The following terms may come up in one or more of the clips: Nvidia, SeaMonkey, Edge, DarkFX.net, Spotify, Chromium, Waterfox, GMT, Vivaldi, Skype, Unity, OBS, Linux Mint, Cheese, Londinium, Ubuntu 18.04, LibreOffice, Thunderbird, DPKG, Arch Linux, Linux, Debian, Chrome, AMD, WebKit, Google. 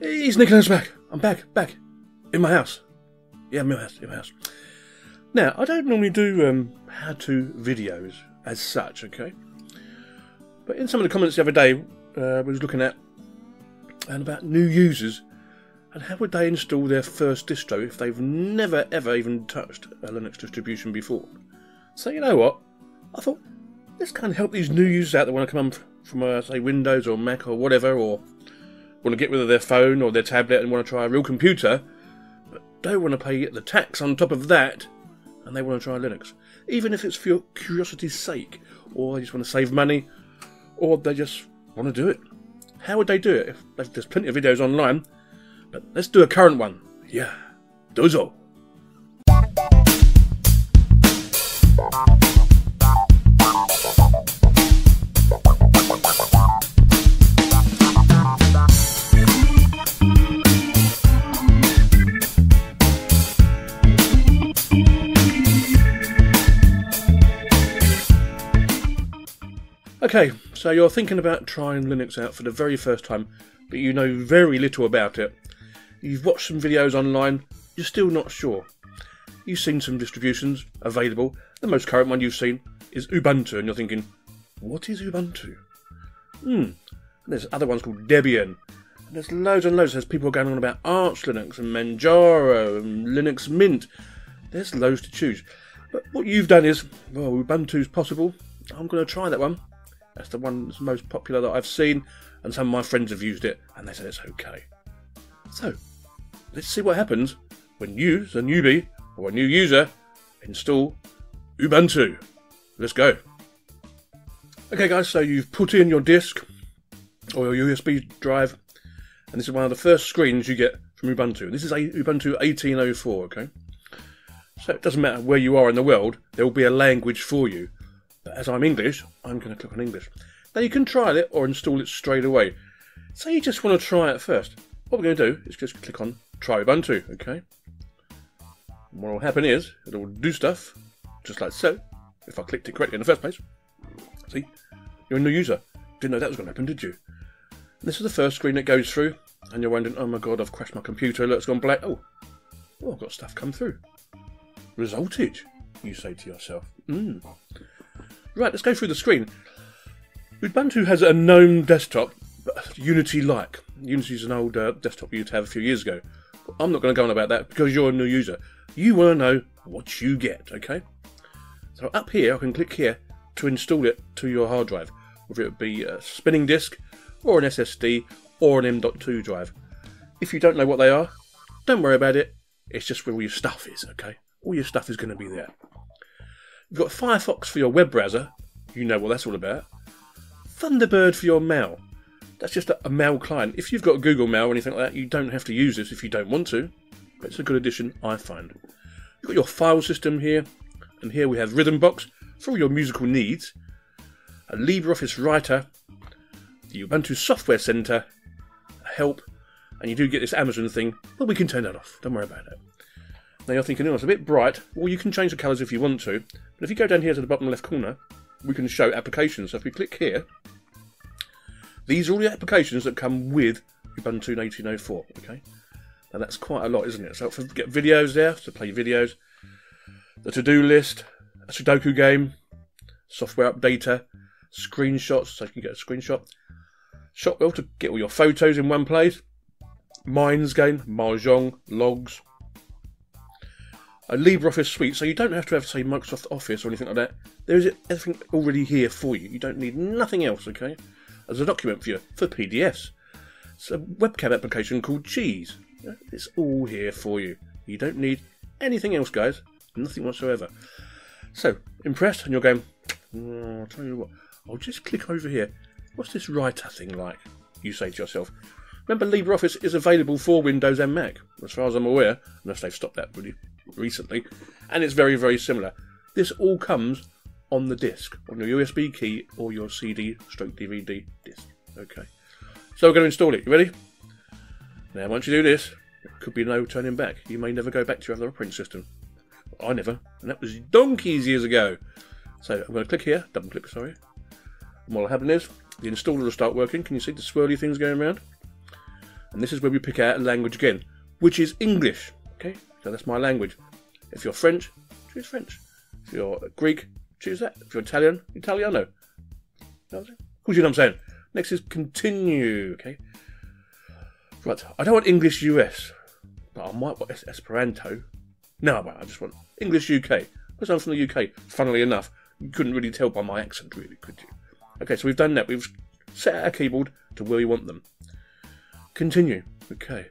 He's Nicholas back. I'm back. In my house. Yeah, in my house. Now, I don't normally do how-to videos as such, okay? But in some of the comments the other day, we was looking at and about new users and how would they install their first distro if they've never, ever even touched a Linux distribution before. So, you know what? I thought, let's kind of help these new users out that want to come from say, Windows or Mac or whatever, or want to get rid of their phone or their tablet and want to try a real computer, but don't want to pay the tax on top of that, and they want to try Linux. Even if it's for your curiosity's sake, or they just want to save money, or they just want to do it. How would they do it? If there's plenty of videos online, but let's do a current one. Yeah, dozo. Okay, so you're thinking about trying Linux out for the very first time, but you know very little about it. You've watched some videos online, you're still not sure. You've seen some distributions available. The most current one you've seen is Ubuntu, and you're thinking, what is Ubuntu? There's other ones called Debian. And there's loads and loads. There's people going on about Arch Linux and Manjaro and Linux Mint. There's loads to choose. But what you've done is, well, Ubuntu's possible. I'm going to try that one. That's the one that's most popular that I've seen, and some of my friends have used it, and they said it's okay. So, let's see what happens when you, as a newbie, or a new user, install Ubuntu. Let's go. Okay guys, so you've put in your disk, or your USB drive, and this is one of the first screens you get from Ubuntu. This is Ubuntu 18.04, okay? So it doesn't matter where you are in the world, there will be a language for you. But as I'm English, I'm going to click on English. Now you can trial it or install it straight away. Say you just want to try it first. What we're going to do is just click on Try Ubuntu, okay? And what will happen is, it will do stuff, just like so, if I clicked it correctly in the first place. See? You're a new user. Didn't know that was going to happen, did you? And this is the first screen that goes through, and you're wondering, oh my god, I've crashed my computer, look, it's gone black. Oh, I've got stuff come through. Resultage, you say to yourself. Right, let's go through the screen. Ubuntu has a GNOME desktop, Unity-like. Unity is an old desktop you used to have a few years ago. I'm not going to go on about that because you're a new user. You want to know what you get, okay? So up here, I can click here to install it to your hard drive, whether it be a spinning disk, or an SSD, or an M.2 drive. If you don't know what they are, don't worry about it. It's just where all your stuff is, okay? All your stuff is going to be there. You've got Firefox for your web browser, you know what that's all about. Thunderbird for your mail, that's just a mail client. If you've got Google Mail or anything like that, you don't have to use this if you don't want to, but it's a good addition, I find. You've got your file system here, and here we have Rhythmbox for all your musical needs, a LibreOffice writer, the Ubuntu Software Center, help, and you do get this Amazon thing, but we can turn that off, don't worry about it. Now you're thinking, oh, it's a bit bright. Well, you can change the colours if you want to. But if you go down here to the bottom left corner, we can show applications. So if we click here, these are all the applications that come with Ubuntu 18.04, okay? Now that's quite a lot, isn't it? So you get videos there, to play videos, the to-do list, a Sudoku game, software updater, screenshots, so you can get a screenshot, Shotwell to get all your photos in one place, Mines game, Mahjong, logs, a LibreOffice suite, so you don't have to have, say, Microsoft Office or anything like that. There is everything already here for you. You don't need nothing else, okay? As a document viewer for PDFs. It's a webcam application called Cheese. It's all here for you. You don't need anything else, guys. Nothing whatsoever. So, impressed? And you're going, oh, I'll tell you what, I'll just click over here. What's this writer thing like? You say to yourself. Remember, LibreOffice is available for Windows and Mac, as far as I'm aware, unless they've stopped that really recently, and it's very, very similar. This all comes on the disk, on your USB key or your CD/DVD disk. Okay, so we're going to install it. You ready? Now, once you do this, there could be no turning back. You may never go back to your other operating system. I never, and that was donkeys years ago. So I'm going to click here, double-click, sorry. And what will happen is the installer will start working. Can you see the swirly things going around? and this is where we pick out a language again, which is English. Okay, so that's my language. If you're French, choose French. If you're Greek, choose that. If you're Italian, Italiano. You know what I'm saying? You know what I'm saying? Next is continue. Okay. Right. I don't want English US, but I might want Esperanto. No, I just want English UK because I'm from the UK. Funnily enough, you couldn't really tell by my accent, really, could you? Okay, so we've done that. We've set our keyboard to where you want them. Continue. Okay.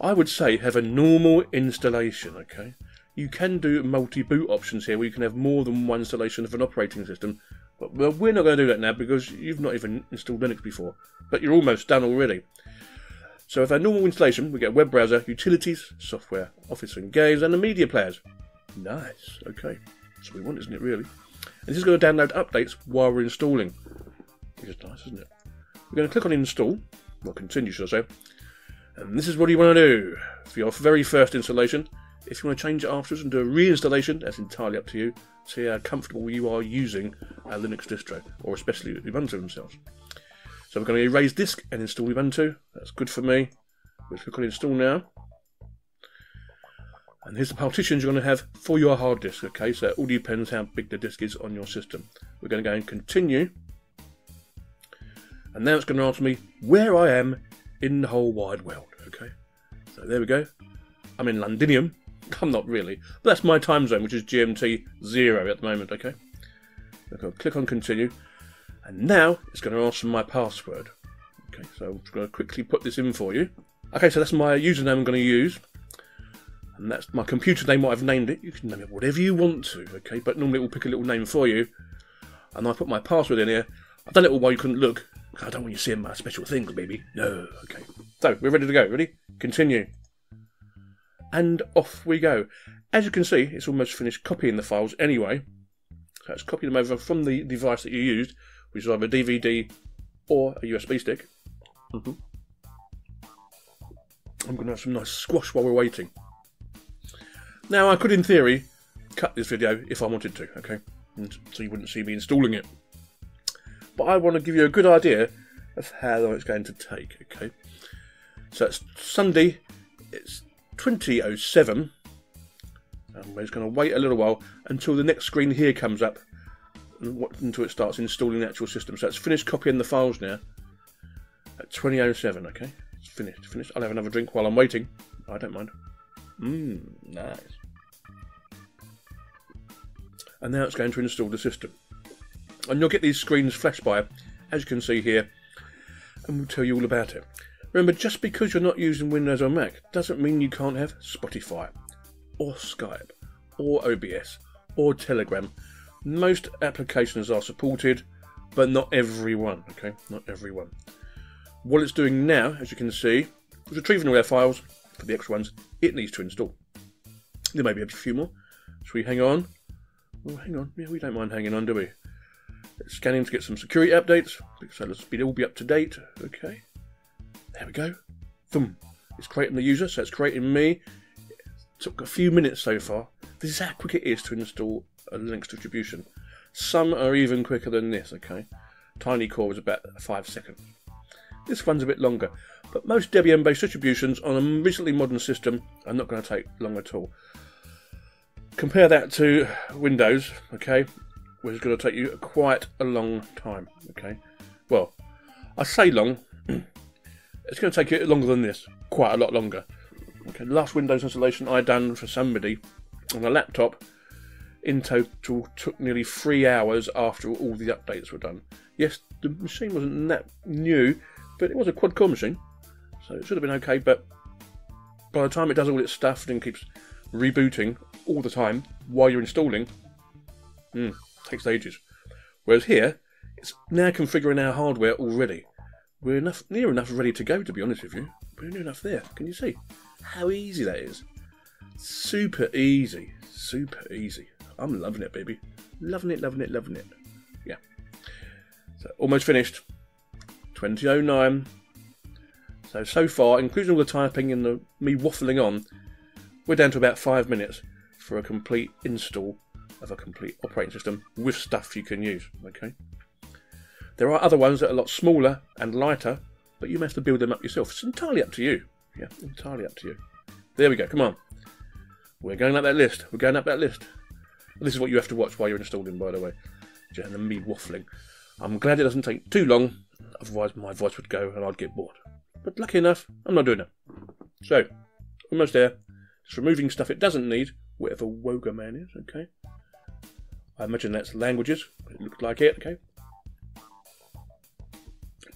I would say have a normal installation. Okay. You can do multi-boot options here where you can have more than one installation of an operating system. But we're not going to do that now because you've not even installed Linux before. But you're almost done already. So with our normal installation, we get a web browser, utilities, software, Office and games, and the media players. Nice. Okay. That's what we want, isn't it, really? And this is going to download updates while we're installing. Which is nice, isn't it? We're going to click on install, or continue, should I say. And this is what you want to do for your very first installation. If you want to change it afterwards and do a reinstallation, that's entirely up to you. See how comfortable you are using a Linux distro, or especially Ubuntu themselves. So we're going to erase disk and install Ubuntu. That's good for me. We'll click on install now. And here's the partitions you're going to have for your hard disk. Okay, so it all depends how big the disk is on your system. We're going to go and continue. And now it's going to ask me where I am in the whole wide world. Okay, so there we go. I'm in Londinium. I'm not really, but that's my time zone, which is GMT 0 at the moment, okay? I'm going to click on continue, and now it's going to ask for my password. Okay, so I'm just going to quickly put this in for you. Okay, so that's my username I'm going to use, and that's my computer name, what I've named it. You can name it whatever you want to, okay? But normally it will pick a little name for you, and I put my password in here. I've done it all while you couldn't look, because I don't want you seeing my special things, baby. No, okay. So, we're ready to go. Ready? Continue. And off we go. As you can see, it's almost finished copying the files anyway. So it's copied them over from the device that you used, which is either a DVD or a USB stick. I'm going to have some nice squash while we're waiting. Now, I could, in theory, cut this video if I wanted to, okay? And so you wouldn't see me installing it. But I want to give you a good idea of how long it's going to take, okay? So it's Sunday. It's 20:07, and we're just going to wait a little while until the next screen here comes up, until it starts installing the actual system. So it's finished copying the files now at 20:07. Okay, it's finished. Finished. I'll have another drink while I'm waiting. I don't mind. Nice. And now it's going to install the system, and you'll get these screens flash by, as you can see here, and we'll tell you all about it. Remember, just because you're not using Windows or Mac doesn't mean you can't have Spotify, or Skype, or OBS, or Telegram. Most applications are supported, but not everyone, okay? Not everyone. What it's doing now, as you can see, is retrieving all our files. For the extra ones, it needs to install. There may be a few more. Should we hang on? Oh, hang on. Yeah, we don't mind hanging on, do we? It's scanning to get some security updates, so let's all be up to date, okay? There we go. Boom. It's creating the user, so it's creating me. It took a few minutes so far. This is how quick it is to install a Linux distribution. Some are even quicker than this, okay? Tiny Core was about 5 seconds. This one's a bit longer, but most Debian-based distributions on a recently modern system are not going to take long at all. Compare that to Windows, okay? Which is going to take you quite a long time, okay? Well, I say long. It's going to take you longer than this, quite a lot longer. Okay, the last Windows installation I done for somebody on a laptop in total took nearly 3 hours after all the updates were done. Yes, the machine wasn't that new, but it was a quad-core machine, so it should have been okay, but by the time it does all its stuff and keeps rebooting all the time while you're installing, takes ages. Whereas here, it's now configuring our hardware already. We're near enough ready to go, to be honest with you. We're near enough there. Can you see how easy that is? Super easy. Super easy. I'm loving it, baby. Loving it, loving it, loving it. Yeah. So, almost finished. 20:09. So far, including all the typing and the me waffling on, we're down to about 5 minutes for a complete install of a complete operating system with stuff you can use, okay? There are other ones that are a lot smaller and lighter, but you may have to build them up yourself. It's entirely up to you. Yeah, entirely up to you. There we go. Come on. We're going up that list. We're going up that list. This is what you have to watch while you're installing, by the way. And me waffling. I'm glad it doesn't take too long, otherwise my voice would go and I'd get bored. But lucky enough, I'm not doing that. So, almost there. Just removing stuff it doesn't need, whatever Woga Man is, okay. I imagine that's languages. It looked like it, okay.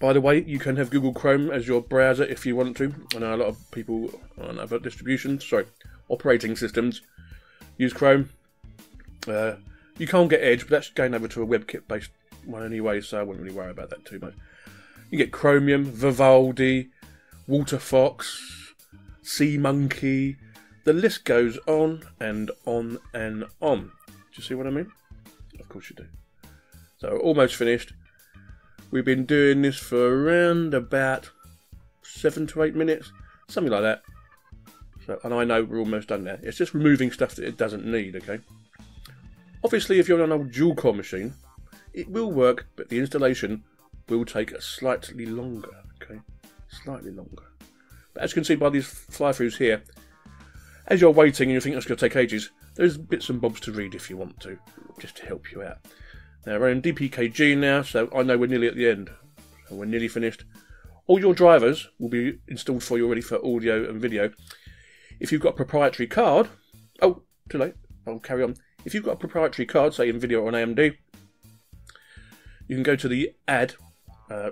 By the way, you can have Google Chrome as your browser if you want to. I know a lot of people on other distributions, sorry, operating systems use Chrome. You can't get Edge, but that's going over to a WebKit based one anyway, so I wouldn't really worry about that too much. You get Chromium, Vivaldi, Waterfox, SeaMonkey. The list goes on and on and on. Do you see what I mean? Of course you do. So almost finished. We've been doing this for around about 7 to 8 minutes, something like that. So, and I know we're almost done there. It's just removing stuff that it doesn't need, okay? Obviously, if you're on an old dual-core machine, it will work, but the installation will take slightly longer, okay? Slightly longer. But as you can see by these fly-throughs here, as you're waiting and you think that's going to take ages, there's bits and bobs to read if you want to, just to help you out. Now, we're in DPKG now, so I know we're nearly at the end. So we're nearly finished. All your drivers will be installed for you already for audio and video. If you've got a proprietary card... Oh, too late. I'll carry on. If you've got a proprietary card, say Nvidia or an AMD, you can go to the add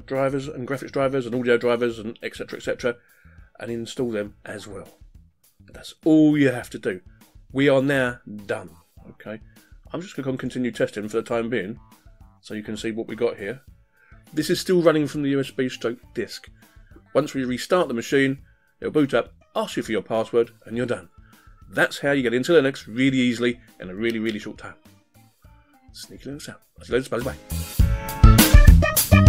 drivers and graphics drivers and audio drivers and etc. and install them as well. That's all you have to do. We are now done. Okay, I'm just going to continue testing for the time being, so you can see what we got here. This is still running from the USB/disk. Once we restart the machine, it'll boot up, ask you for your password, and you're done. That's how you get into Linux really easily in a really, really short time. Sneaky little sound. That's loads of buzz. Bye.